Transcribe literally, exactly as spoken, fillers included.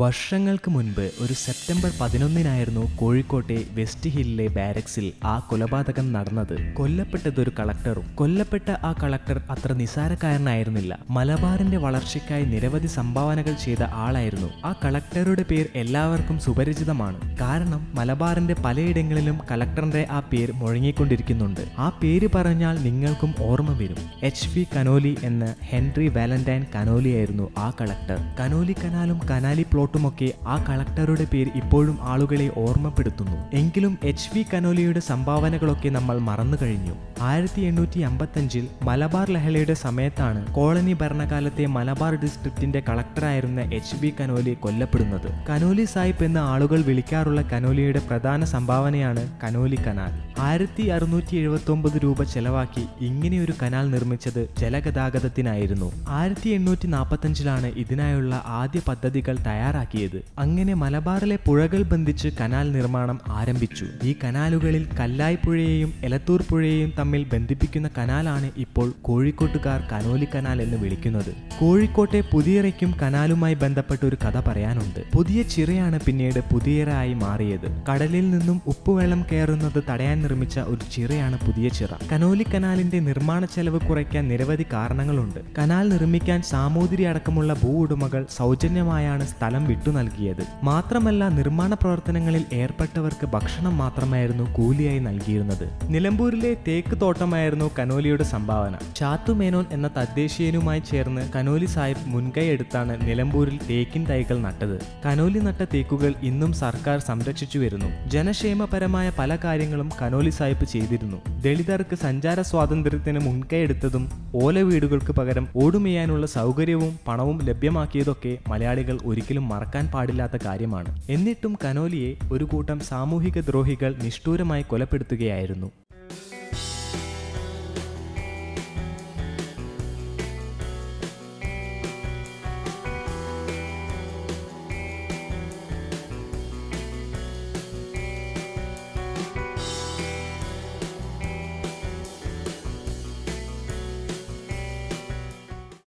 വർഷങ്ങൾക്ക് മുൻപ് ഒരു സെപ്റ്റംബർ പതിനൊന്നിനായിരുന്നു കോഴിക്കോട്ടെ വെസ്റ്റ് ഹില്ലിലെ ബാരക്സിൽ ആ കൊലപാതകം നടന്നത്. കൊല്ലപ്പെട്ടത് ഒരു കളക്ടറും. കൊല്ലപ്പെട്ട ആ കളക്ടർ അത്ര നിസാരക്കാരനായിരുന്നില്ല. മലബാറിന്റെ വളർച്ചയ്ക്കായി നിരവധി സംഭാവനകൾ ചെയ്ത ആളായിരുന്നു. ആ കളക്ടറുടെ പേര് എല്ലാവർക്കും സുപരിചിതമാണ്. കാരണം മലബാറിന്റെ പലയിടങ്ങളിലും കളക്ടറിന്റെ ആ പേര് മുഴങ്ങിക്കൊണ്ടിരിക്കുന്നുണ്ട്. ആ പേര് പറഞ്ഞാൽ നിങ്ങൾക്കും ഓർമ്മ വരും. എച്ച് വി കനോലി എന്ന ഹെൻറി വാലന്റൈൻ കനോലിയായിരുന്നു ആ കളക്ടർ. കനോലി കനാലും കനാലി ൊക്കെ ആ കളക്ടറുടെ പേര് ഇപ്പോഴും ആളുകളെ ഓർമ്മപ്പെടുത്തുന്നു. എങ്കിലും എച്ച് വി കനോലിയുടെ സംഭാവനകളൊക്കെ നമ്മൾ മറന്നു കഴിഞ്ഞു. ആയിരത്തി എണ്ണൂറ്റി അമ്പത്തഞ്ചിൽ മലബാർ ലഹളയുടെ സമയത്താണ് കോളനി ഭരണകാലത്തെ മലബാർ ഡിസ്ട്രിക്റ്റിന്റെ കളക്ടറായിരുന്ന എച്ച് വി കനോലി കൊല്ലപ്പെടുന്നത്. കനോലി സാഹിബ് എന്ന ആളുകൾ വിളിക്കാറുള്ള കനോലിയുടെ പ്രധാന സംഭാവനയാണ് കനോലി കനാൽ. ആയിരത്തി അറുന്നൂറ്റി എഴുപത്തി ഒമ്പത് രൂപ ചെലവാക്കി ഇങ്ങനെയൊരു കനാൽ നിർമ്മിച്ചത് ജലഗതാഗതത്തിനായിരുന്നു. ആയിരത്തി എണ്ണൂറ്റി നാൽപ്പത്തഞ്ചിലാണ് ഇതിനായുള്ള ആദ്യ പദ്ധതികൾ തയ്യാറാക്കിയത്. അങ്ങനെ മലബാറിലെ പുഴകൾ ബന്ധിച്ച് കനാൽ നിർമ്മാണം ആരംഭിച്ചു. ഈ കനാലുകളിൽ കല്ലായ് പുഴയെയും എലത്തൂർ പുഴയെയും തമ്മിൽ ബന്ധിപ്പിക്കുന്ന കനാലാണ് ഇപ്പോൾ കോഴിക്കോട്ടുകാർ കനോലി കനാൽ എന്ന് വിളിക്കുന്നത്. കോഴിക്കോട്ടെ പുതിയറയ്ക്കും കനാലുമായി ബന്ധപ്പെട്ട ഒരു കഥ പറയാനുണ്ട്. പുതിയ ചിറയാണ് പിന്നീട് പുതിയറ ആയി മാറിയത്. കടലിൽ നിന്നും ഉപ്പുവെള്ളം കയറുന്നത് തടയാൻ നിർമ്മിച്ച ഒരു ചിറയാണ് പുതിയ ചിറ. കനോലി കനാലിന്റെ നിർമ്മാണ ചെലവ് കുറയ്ക്കാൻ നിരവധി കാരണങ്ങളുണ്ട്. കനാൽ നിർമ്മിക്കാൻ സാമൂതിരി അടക്കമുള്ള ഭൂ ഉടമകൾ സൗജന്യമായാണ് സ്ഥലം വിട്ടു നൽകിയത്. മാത്രമല്ല നിർമ്മാണ പ്രവർത്തനങ്ങളിൽ ഏർപ്പെട്ടവർക്ക് ഭക്ഷണം മാത്രമായിരുന്നു കൂലിയായി നൽകിയിരുന്നത്. നിലമ്പൂരിലെ തേക്ക് തോട്ടമായിരുന്നു കനോലിയുടെ സംഭാവന. ചാത്തുമേനോൻ എന്ന തദ്ദേശീയനുമായി ചേർന്ന് കനോലി സാഹിബ് മുൻകൈ എടുത്താണ് നിലമ്പൂരിൽ തേക്കിൻ തൈകൾ നട്ടത്. കനോലി നട്ട തേക്കുകൾ ഇന്നും സർക്കാർ സംരക്ഷിച്ചു വരുന്നു. ജനക്ഷേമപരമായ പല കാര്യങ്ങളും കനോലി സാഹിബ് ചെയ്തിരുന്നു. ദളിതർക്ക് സഞ്ചാര സ്വാതന്ത്ര്യത്തിന് മുൻകൈയെടുത്തതും ഓല വീടുകൾക്ക് പകരം ഓടുമേയാനുള്ള സൗകര്യവും പണവും ലഭ്യമാക്കിയതൊക്കെ മലയാളികൾ ഒരിക്കലും മറക്കാൻ പാടില്ലാത്ത കാര്യമാണ്. എന്നിട്ടും കനോലിയെ ഒരു കൂട്ടം സാമൂഹിക ദ്രോഹികൾ നിഷ്ഠൂരമായി കൊലപ്പെടുത്തുകയായിരുന്നു.